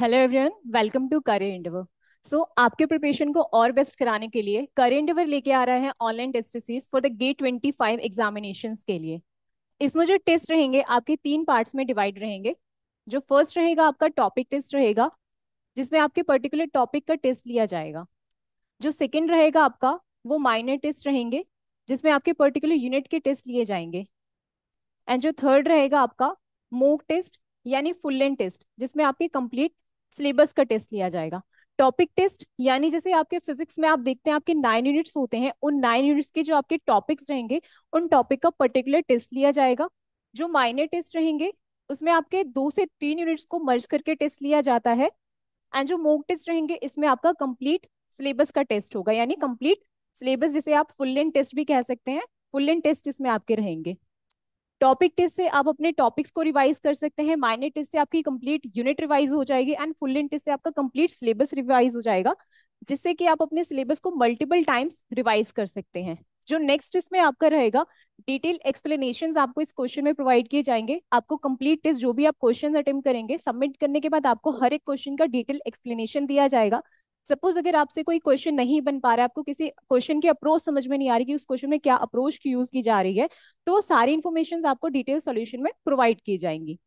Hello everyone, welcome to career Endeavour. So आपके preparation को और बेस्ट कराने के लिए करियर एंडेवर लेके आ रहा है online test series for the GATE 25 examinations के लिए। इसमें जो टेस्ट रहेंगे आपके 3 पार्ट्स में डिवाइड रहेंगे। जो फर्स्ट रहेगा आपका टॉपिक टेस्ट रहेगा, जिसमें आपके पर्टिकुलर टॉपिक का टेस्ट लिया जाएगा। जो सेकेंड रहेगा आपका वो माइनर टेस्ट रहेंगे, जिसमें आपके पर्टिकुलर यूनिट के टेस्ट लिए जाएंगे। एंड जो थर्ड रहेगा आपका मॉक टेस्ट यानी फुल लेंथ टेस्ट, जिसमें आपके कंप्लीट सिलेबस का टेस्ट लिया जाएगा। टॉपिक टेस्ट यानी जैसे आपके फिजिक्स में आप देखते हैं आपके 9 यूनिट्स होते हैं, उन 9 यूनिट्स के जो आपके टॉपिक्स रहेंगे उन टॉपिक का पर्टिकुलर टेस्ट लिया जाएगा। जो माइनर टेस्ट रहेंगे उसमें आपके 2 से 3 यूनिट्स को मर्ज करके टेस्ट लिया जाता है। एंड जो मॉक टेस्ट रहेंगे इसमें आपका कंप्लीट सिलेबस का टेस्ट होगा, यानी कंप्लीट सिलेबस जिसे आप फुल लेंथ टेस्ट भी कह सकते हैं, फुल लेंथ टेस्ट इसमें आपके रहेंगे। टॉपिक टेस्ट से आप अपने टॉपिक्स को रिवाइज कर सकते हैं, माइनर टेस्ट से आपकी कंप्लीट यूनिट रिवाइज हो जाएगी एंड फुल लेंथ टेस्ट से आपका कंप्लीट सिलेबस रिवाइज हो जाएगा, जिससे कि आप अपने सिलेबस को मल्टीपल टाइम्स रिवाइज कर सकते हैं। जो नेक्स्ट टेस्ट में आपका रहेगा डिटेल एक्सप्लेनेशन आपको इस क्वेश्चन में प्रोवाइड किए जाएंगे। आपको कंप्लीट टेस्ट जो भी आप क्वेश्चन अटेम्प्ट करेंगे सबमिट करने के बाद आपको हर एक क्वेश्चन का डिटेल एक्सप्लेनेशन दिया जाएगा। सपोज अगर आपसे कोई क्वेश्चन नहीं बन पा रहा है, आपको किसी क्वेश्चन की अप्रोच समझ में नहीं आ रही कि उस क्वेश्चन में क्या अप्रोच की यूज की जा रही है, तो वो सारी इन्फॉर्मेशन आपको डिटेल सॉल्यूशन में प्रोवाइड की जाएंगी।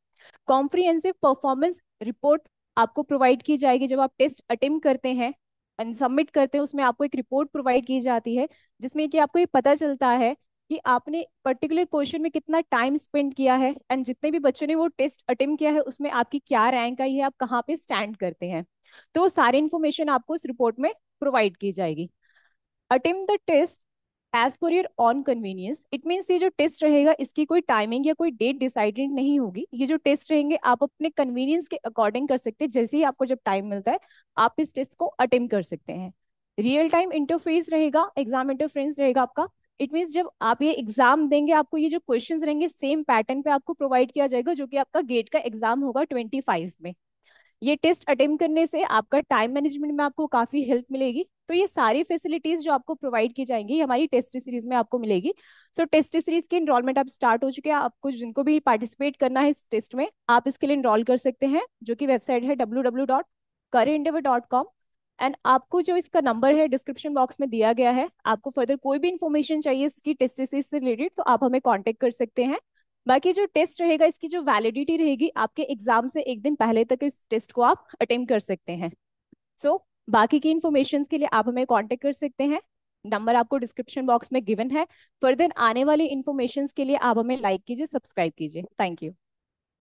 कॉम्प्रिहेंसिव परफॉर्मेंस रिपोर्ट आपको प्रोवाइड की जाएगी। जब आप टेस्ट अटेम्प्ट करते हैं एंड सबमिट करते हैं उसमें आपको एक रिपोर्ट प्रोवाइड की जाती है, जिसमें कि आपको ये पता चलता है कि आपने पर्टिकुलर क्वेश्चन में कितना टाइम स्पेंड किया है एंड जितने भी बच्चों ने वो टेस्ट अटेम्प्ट किया है उसमें आपकी क्या रैंक आई है, आप कहाँ पे स्टैंड करते हैं। तो सारी इन्फॉर्मेशन आपको इस रिपोर्ट में प्रोवाइड की जाएगी। Attempt the test as per your own convenience. It means ये जो टेस्ट रहेगा इसकी कोई टाइमिंग या कोई डेट डिसाइडेड नहीं होगी। ये जो टेस्ट रहेंगे आप अपने कन्वीनियंस के अकॉर्डिंग कर सकते हैं, जैसे ही आपको जब टाइम मिलता है आप इस टेस्ट को अटेम्प्ट कर सकते हैं। रियल टाइम इंटरफेस रहेगा, एग्जाम इंटरफेरेंस रहेगा आपका। इट मीन्स जब आप ये एग्जाम देंगे आपको ये जो क्वेश्चंस रहेंगे सेम पैटर्न पे आपको प्रोवाइड किया जाएगा, जो कि आपका गेट का एग्जाम होगा 25 में। ये टेस्ट अटेम्प्ट करने से आपका टाइम मैनेजमेंट में आपको काफी हेल्प मिलेगी। तो ये सारी फैसिलिटीज जो आपको प्रोवाइड की जाएंगी हमारी टेस्ट सीरीज में आपको मिलेगी। सो टेस्ट सीरीज की इनरोलमेंट अब स्टार्ट हो चुकी है। आपको जिनको भी पार्टिसिपेट करना है इस टेस्ट में आप इसके लिए इनरोल कर सकते हैं, जो कि वेबसाइट है www.careerendeavour.com। एंड आपको जो इसका नंबर है डिस्क्रिप्शन बॉक्स में दिया गया है। आपको फर्दर कोई भी इन्फॉर्मेशन चाहिए इसकी टेस्ट सीरीज से रिलेटेड तो आप हमें कांटेक्ट कर सकते हैं। बाकी जो टेस्ट रहेगा इसकी जो वैलिडिटी रहेगी आपके एग्जाम से एक दिन पहले तक इस टेस्ट को आप अटेम्प्ट कर सकते हैं। सो बाकी की इन्फॉर्मेशन के लिए आप हमें कांटेक्ट कर सकते हैं, नंबर आपको डिस्क्रिप्शन बॉक्स में गिवन है। फर्दर आने वाली इन्फॉर्मेशन के लिए आप हमें लाइक कीजिए, सब्सक्राइब कीजिए। Thank you.